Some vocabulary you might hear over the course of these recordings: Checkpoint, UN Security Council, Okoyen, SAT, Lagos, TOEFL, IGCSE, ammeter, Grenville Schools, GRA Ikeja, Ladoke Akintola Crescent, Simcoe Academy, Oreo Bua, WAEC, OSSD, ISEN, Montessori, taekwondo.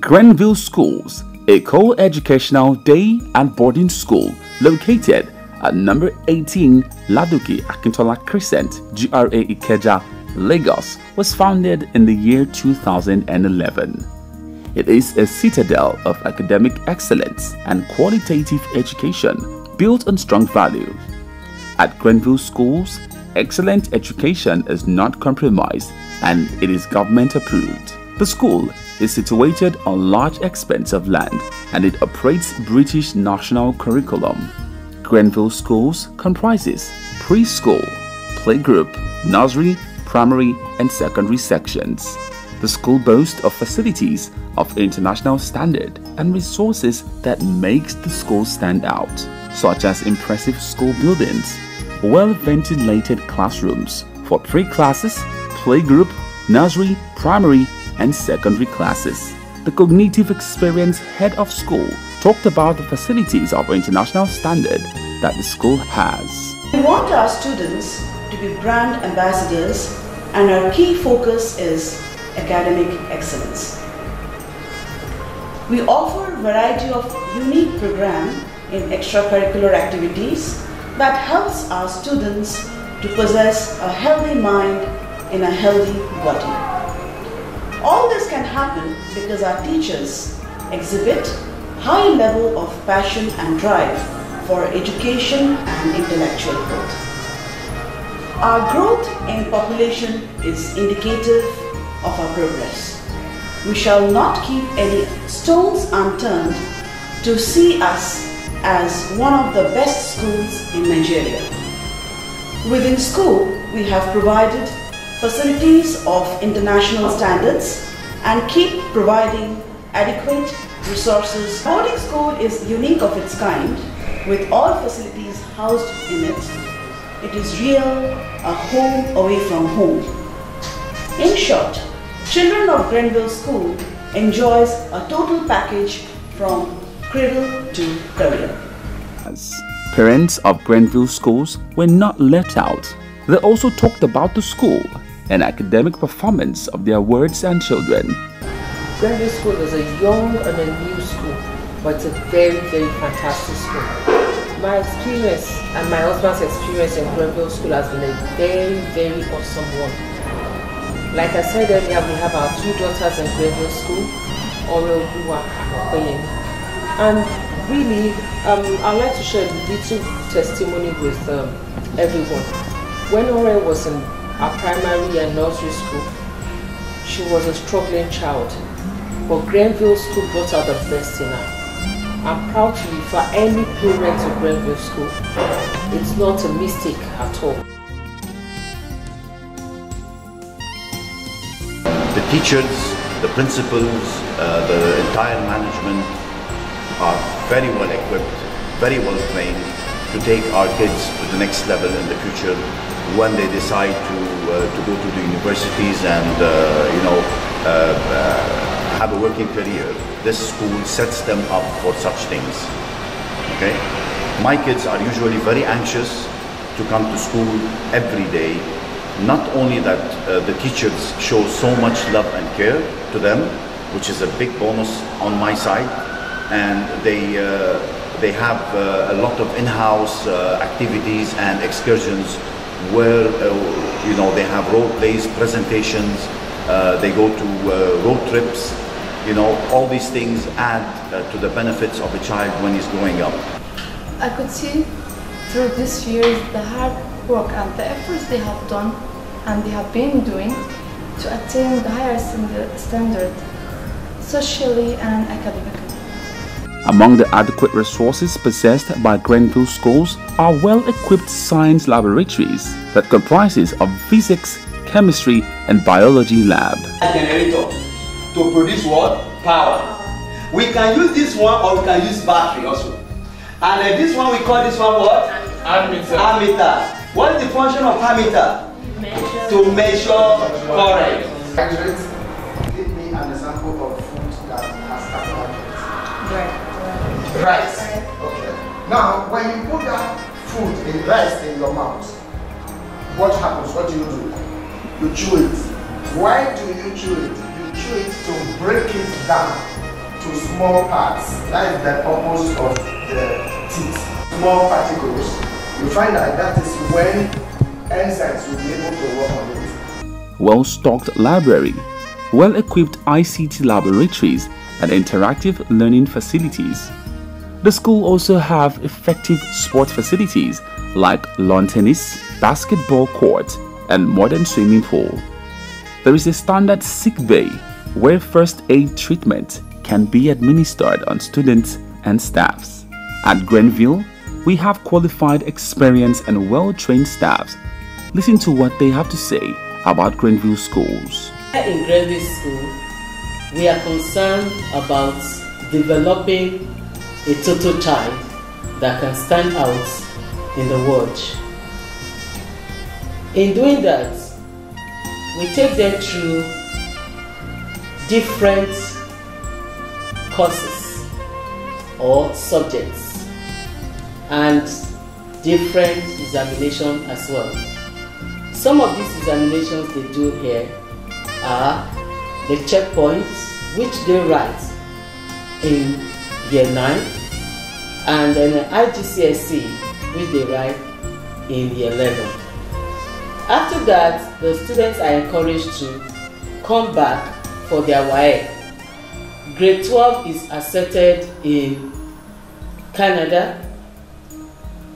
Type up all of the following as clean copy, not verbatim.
Grenville Schools, a co-educational day and boarding school located at number 18 Ladoke Akintola Crescent, GRA Ikeja, Lagos, was founded in the year 2011. It is a citadel of academic excellence and qualitative education built on strong values. At Grenville Schools, excellent education is not compromised and it is government approved. The school is situated on large expanse of land and it operates British national curriculum. Grenville Schools comprises preschool, playgroup, nursery, primary and secondary sections. The school boasts of facilities of international standard and resources that makes the school stand out, such as impressive school buildings, well-ventilated classrooms for pre-classes, playgroup, nursery, primary, and secondary classes. The Cognitive Experience Head of School talked about the facilities of international standard that the school has. We want our students to be brand ambassadors, and our key focus is academic excellence. We offer a variety of unique programs in extracurricular activities that helps our students to possess a healthy mind in a healthy body. All this can happen because our teachers exhibit high level of passion and drive for education and intellectual growth. Our growth in population is indicative of our progress. We shall not keep any stones unturned to see us as one of the best schools in Nigeria. Within school, we have provided facilities of international standards and keep providing adequate resources. Boarding school is unique of its kind, with all facilities housed in it. It is real, a home away from home. In short, children of Grenville School enjoys a total package from cradle to career. Parents of Grenville Schools were not left out. They also talked about the school and academic performance of their wards and children. Grenville School is a young and a new school, but it's a very, very fantastic school. My experience and my husband's experience in Grenville School has been a very, very awesome one. Like I said earlier, we have our two daughters in Grenville School, Oreo Bua and Okoyen. And really, I'd like to share a little testimony with everyone. When Ore was in our primary and nursery school, she was a struggling child. But Grenville School brought out the best in her. I'm proud to be for any parent of Grenville School. It's not a mistake at all. The teachers, the principals, the entire management, are very well equipped, very well trained to take our kids to the next level in the future when they decide to go to the universities and have a working career. This school sets them up for such things. Okay, my kids are usually very anxious to come to school every day. Not only that, the teachers show so much love and care to them, which is a big bonus on my side. And they have a lot of in-house activities and excursions where they have role plays, presentations, they go to road trips. All these things add to the benefits of a child when he's growing up. I could see through these years the hard work and the efforts they have done and they have been doing to attain the higher standard socially and academically. Among the adequate resources possessed by Grenville Schools are well-equipped science laboratories that comprises of physics, chemistry and biology lab. Generator to produce what? Power. We can use this one or we can use battery also. And this one, we call this one what? Ammeter. Ammeter. What is the function of ammeter? To measure current. Give me an example of food that has started. Rice. Okay. Now, when you put that food in rice in your mouth, what happens? What do? You chew it. Why do you chew it? You chew it to break it down to small parts. That is the purpose of the teeth. Small particles, you find that is when enzymes will be able to work on it. Well-stocked library, well-equipped ICT laboratories and interactive learning facilities. The school also have effective sport facilities like lawn tennis, basketball court and modern swimming pool. There is a standard sick bay where first aid treatment can be administered on students and staffs. At Grenville, we have qualified, experienced and well-trained staffs. Listen to what they have to say about Grenville Schools. In Grenville School, we are concerned about developing a total child that can stand out in the world. In doing that, we take them through different courses or subjects and different examinations as well. Some of these examinations they do here are the checkpoints, which they write in Year 9, and then the IGCSE, which they write in Year 11. After that, the students are encouraged to come back for their WAEC. Grade 12 is accepted in Canada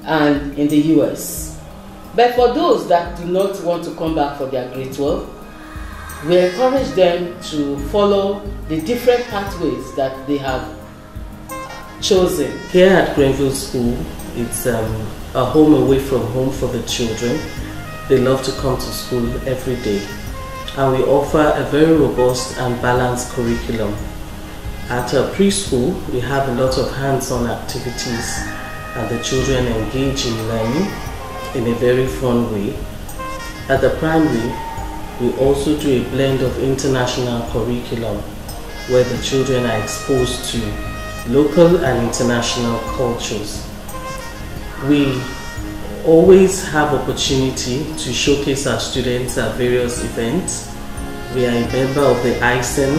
and in the US. But for those that do not want to come back for their grade 12, we encourage them to follow the different pathways that they have chosen. Here at Grenville School, it's a home away from home for the children. They love to come to school every day. And we offer a very robust and balanced curriculum. At a preschool, we have a lot of hands-on activities and the children engage in learning in a very fun way. At the primary, we also do a blend of international curriculum where the children are exposed to local and international cultures. We always have opportunity to showcase our students at various events. We are a member of the ISEN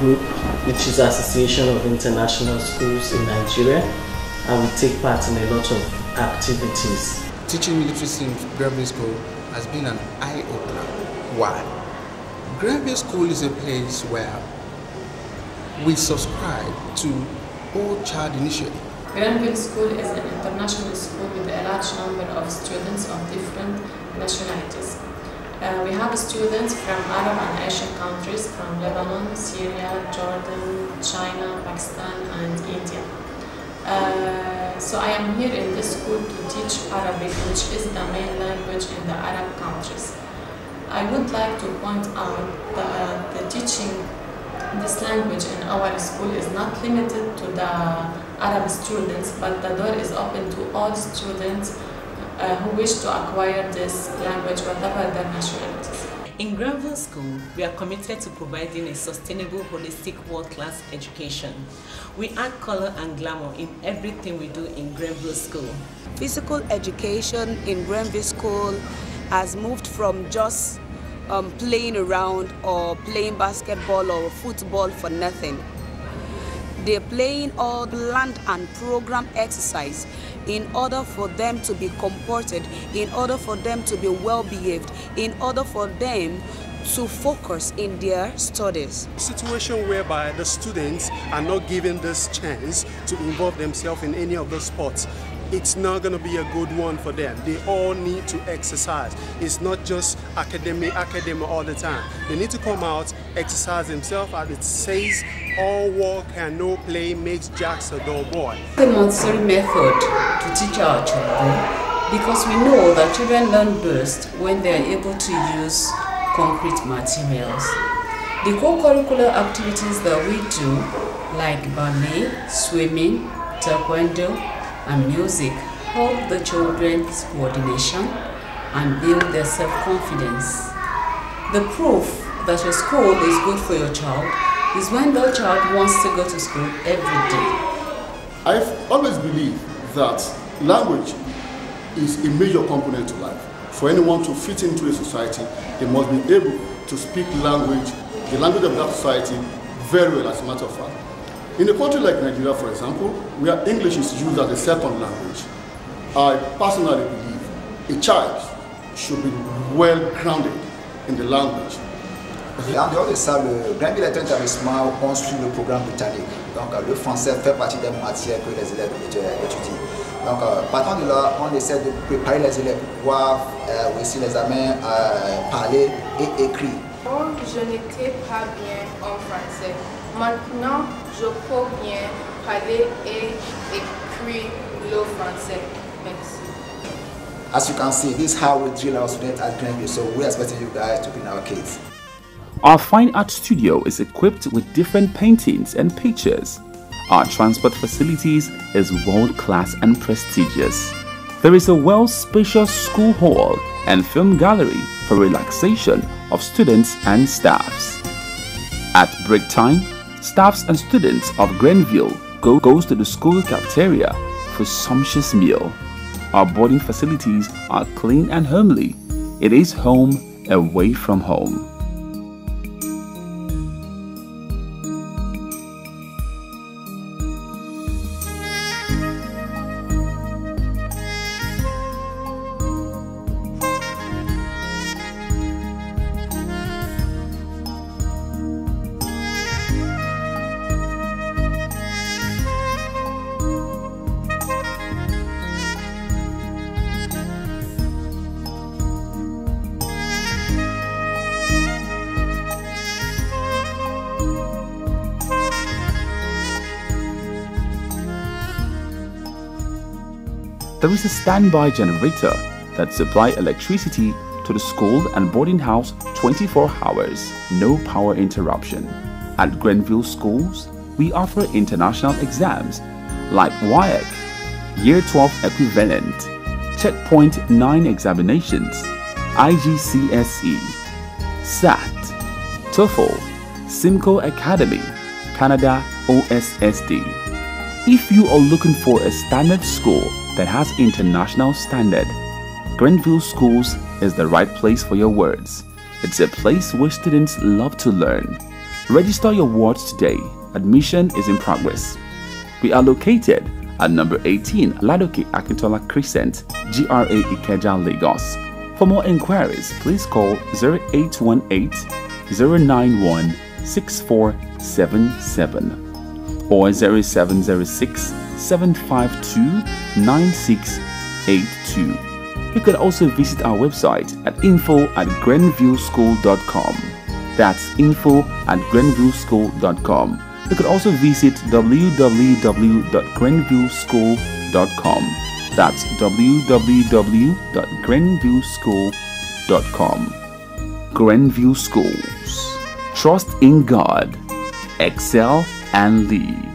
group, which is Association of International Schools in Nigeria, and we take part in a lot of activities. Teaching literacy in Grenville School has been an eye-opener. Why? Grenville School is a place where we subscribe to All Child Initiative. Grenville School is an international school with a large number of students of different nationalities. We have students from Arab and Asian countries, from Lebanon, Syria, Jordan, China, Pakistan and India. So I am here in this school to teach Arabic, which is the main language in the Arab countries. I would like to point out that the teaching this language in our school is not limited to the Arab students, but the door is open to all students who wish to acquire this language, whatever their nationality. In Grenville School, we are committed to providing a sustainable, holistic, world-class education. We add color and glamour in everything we do in Grenville School. Physical education in Grenville School has moved from just playing around or playing basketball or football for nothing. They're playing all planned and programmed exercise in order for them to be comported, in order for them to be well-behaved, in order for them to focus in their studies. A situation whereby the students are not given this chance to involve themselves in any of the sports. It's not going to be a good one for them. They all need to exercise. It's not just academic all the time. They need to come out, exercise themselves, as it says, all work and no play makes Jack a dull boy. The Montessori method to teach our children, because we know that children learn best when they are able to use concrete materials. The co-curricular activities that we do, like ballet, swimming, taekwondo, and music, help the children's coordination and build their self-confidence. The proof that your school is good for your child is when the child wants to go to school every day. I've always believed that language is a major component to life. For anyone to fit into a society, they must be able to speak language, the language of that society, very well, as a matter of fact. In a country like Nigeria, for example, where English is used as a second language, I personally believe a child should be well-grounded in the language. Dans le sable, Grenville est un établissement construit le programme britannique. Donc le français fait partie des matières que les élèves étudient. Donc partant de là, on essaie de préparer les élèves pour pouvoir réussir les examens, parler et écrire. Bon, je n'étais pas bien en français. Maintenant, je peux bien parler et écrire le français. Merci. As you can see, this is how we drill our students at Grenville, so we're expecting you guys to be in our kids. Our fine art studio is equipped with different paintings and pictures. Our transport facilities is world-class and prestigious. There is a well-spacious school hall and film gallery for relaxation of students and staffs. At break time, staffs and students of Grenville goes to the school cafeteria for sumptuous meal. Our boarding facilities are clean and homely. It is home away from home. There is a standby generator that supplies electricity to the school and boarding house 24 hours, no power interruption. At Grenville Schools, we offer international exams like WAEC, Year 12 equivalent, Checkpoint 9 examinations, IGCSE, SAT, TOEFL, Simcoe Academy, Canada OSSD. If you are looking for a standard school that has international standard, Grenville Schools is the right place for your words. It's a place where students love to learn. Register your words today. Admission is in progress. We are located at number 18 Ladoke Akintola Crescent, GRA Ikeja, Lagos. For more inquiries, please call 0818-091-6477. Or 0706-752-9682. You can also visit our website at info@grenvilleschool.com. That's info@grenvilleschool.com. You can also visit www.grenvilleschool.com. That's www.grenvilleschool.com. Grenville Schools. Trust in God. Excel and lead.